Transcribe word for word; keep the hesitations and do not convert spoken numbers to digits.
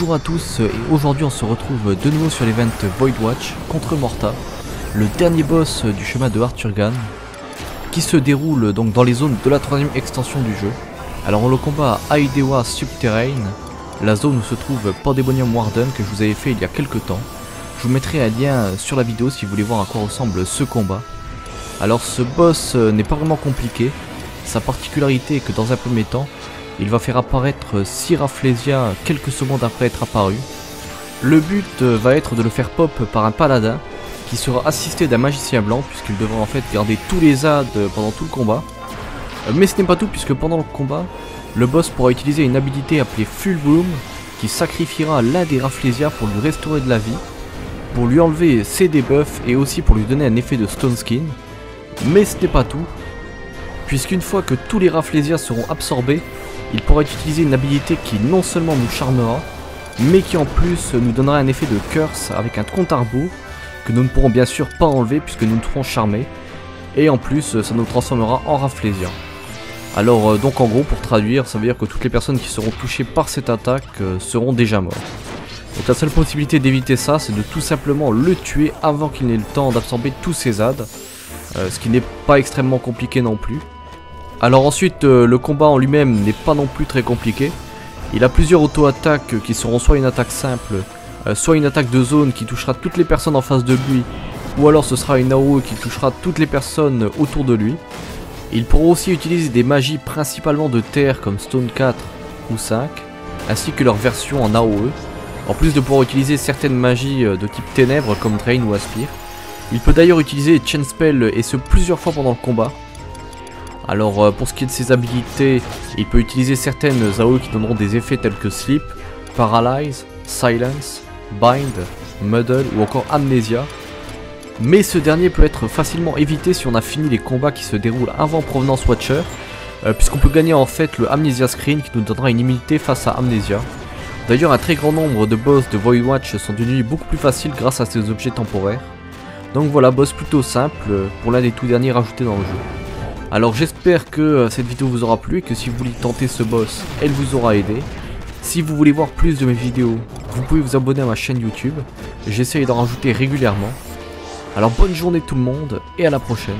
Bonjour à tous et aujourd'hui on se retrouve de nouveau sur l'event Voidwatch contre Morta, le dernier boss du chemin de Arthurgan, qui se déroule donc dans les zones de la troisième extension du jeu. Alors on le combat à Aidewa Subterrain, la zone où se trouve Pandemonium Warden que je vous avais fait il y a quelques temps. Je vous mettrai un lien sur la vidéo si vous voulez voir à quoi ressemble ce combat. Alors ce boss n'est pas vraiment compliqué, sa particularité est que dans un premier temps, il va faire apparaître six Rafflesia quelques secondes après être apparu. Le but va être de le faire pop par un paladin qui sera assisté d'un magicien blanc puisqu'il devra en fait garder tous les A D pendant tout le combat. Mais ce n'est pas tout puisque pendant le combat, le boss pourra utiliser une habilité appelée Full Bloom qui sacrifiera l'un des Rafflesia pour lui restaurer de la vie, pour lui enlever ses debuffs et aussi pour lui donner un effet de Stone Skin. Mais ce n'est pas tout, puisqu'une fois que tous les Rafflesia seront absorbés, il pourra utiliser une habilité qui non seulement nous charmera, mais qui en plus nous donnera un effet de curse avec un compte à rebours, que nous ne pourrons bien sûr pas enlever puisque nous nous serons charmés, et en plus ça nous transformera en Rafflesia. Alors euh, donc en gros pour traduire, ça veut dire que toutes les personnes qui seront touchées par cette attaque euh, seront déjà mortes. Donc la seule possibilité d'éviter ça, c'est de tout simplement le tuer avant qu'il n'ait le temps d'absorber tous ses A D, euh, ce qui n'est pas extrêmement compliqué non plus. Alors ensuite, euh, le combat en lui-même n'est pas non plus très compliqué. Il a plusieurs auto-attaques qui seront soit une attaque simple, euh, soit une attaque de zone qui touchera toutes les personnes en face de lui, ou alors ce sera une A O E qui touchera toutes les personnes autour de lui. Il pourra aussi utiliser des magies principalement de terre comme Stone quatre ou cinq, ainsi que leur version en A O E, en plus de pouvoir utiliser certaines magies de type ténèbres comme Drain ou Aspire. Il peut d'ailleurs utiliser Chain Spell et ce plusieurs fois pendant le combat. Alors pour ce qui est de ses habilités, il peut utiliser certaines A O E qui donneront des effets tels que Sleep, Paralyze, Silence, Bind, Muddle ou encore Amnesia. Mais ce dernier peut être facilement évité si on a fini les combats qui se déroulent avant Provenance Watcher, euh, puisqu'on peut gagner en fait le Amnesia Screen qui nous donnera une immunité face à Amnesia. D'ailleurs un très grand nombre de boss de Voidwatch sont devenus beaucoup plus faciles grâce à ces objets temporaires. Donc voilà, boss plutôt simple pour l'un des tout derniers rajoutés dans le jeu. Alors j'espère que cette vidéo vous aura plu et que si vous voulez tenter ce boss, elle vous aura aidé. Si vous voulez voir plus de mes vidéos, vous pouvez vous abonner à ma chaîne YouTube. J'essaye d'en rajouter régulièrement. Alors bonne journée tout le monde et à la prochaine.